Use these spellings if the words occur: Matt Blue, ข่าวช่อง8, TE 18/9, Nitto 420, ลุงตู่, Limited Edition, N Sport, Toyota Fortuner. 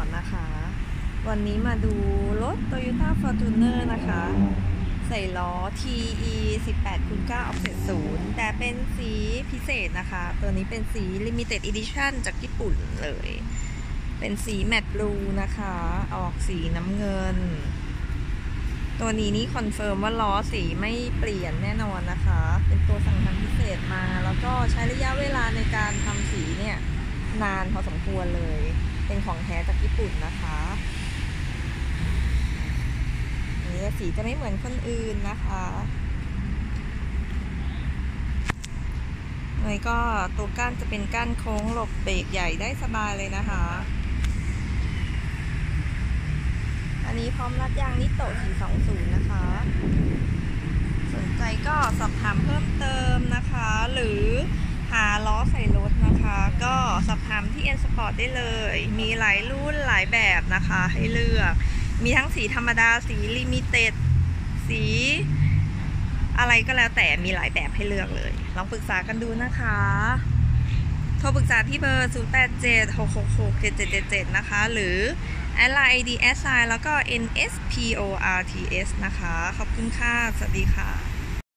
Sport นะคะวันนี้มาดูรถ Toyota Fortuner นะคะใส่ล้อ TE 18/9 Offset 0แต่เป็นสีพิเศษนะคะตัวนี้เป็นสี Limited Edition จากญี่ปุ่นเลยเป็นสี Matt Blue นะคะออกสีน้ำเงินตัวนี้นี่คอนเฟิร์มว่าล้อสีไม่เปลี่ยนแน่นอนนะคะเป็นตัวสั่งทำพิเศษมาแล้วก็ใช้ระยะเวลาในการทำสีเนี่ยนานพอสมควรเลยเป็นของแท้จากญี่ปุ่นนะคะนี่สีจะไม่เหมือนคนอื่นนะคะเลยก็ตัวก้านจะเป็นก้านโค้งหลบเบรกใหญ่ได้สบายเลยนะคะอันนี้พร้อมรัดยางนิโตะ 420 นะคะสนใจก็สอบถามเพิ่มเติมนะคะหรือหาล้อใส่รถนะคะก็สอบถามที่ N Sport ได้เลยมีหลายรุ่นหลายแบบนะคะให้เลือกมีทั้งสีธรรมดาสีลิมิเต็ดสีอะไรก็แล้วแต่มีหลายแบบให้เลือกเลยลองปรึกษากันดูนะคะโทรปรึกษาที่เบอร์ 087-666-7777 นะคะหรือแอดไลน์ ID @sign แล้วก็ N Sport นะคะขอบคุณค่ะสวัสดีค่ะ